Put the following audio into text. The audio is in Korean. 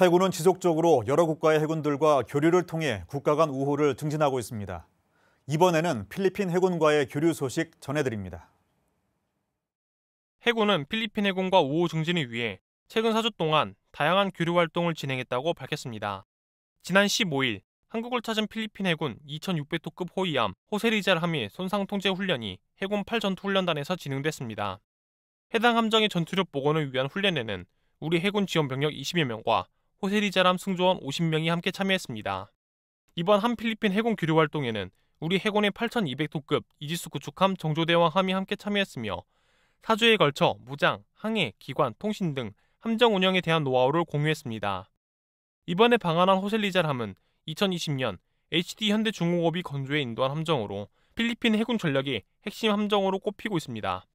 해군은 지속적으로 여러 국가의 해군들과 교류를 통해 국가 간 우호를 증진하고 있습니다. 이번에는 필리핀 해군과의 교류 소식 전해드립니다. 해군은 필리핀 해군과 우호 증진을 위해 최근 4주 동안 다양한 교류 활동을 진행했다고 밝혔습니다. 지난 15일 한국을 찾은 필리핀 해군 2600도급 호위함 호세리잘함의 손상 통제 훈련이 해군 8전투훈련단에서 진행됐습니다. 해당 함정의 전투력 복원을 위한 훈련에는 우리 해군 지원 병력 20여 명과 호세리잘함 승조원 50명이 함께 참여했습니다. 이번 한 필리핀 해군 교류 활동에는 우리 해군의 8200도급 이지스 구축함 정조대왕함이 함께 참여했으며 4주에 걸쳐 무장, 항해, 기관, 통신 등 함정 운영에 대한 노하우를 공유했습니다. 이번에 방한한 호세리잘함은 2020년 HD 현대중공업이 건조에 인도한 함정으로 필리핀 해군 전력의 핵심 함정으로 꼽히고 있습니다.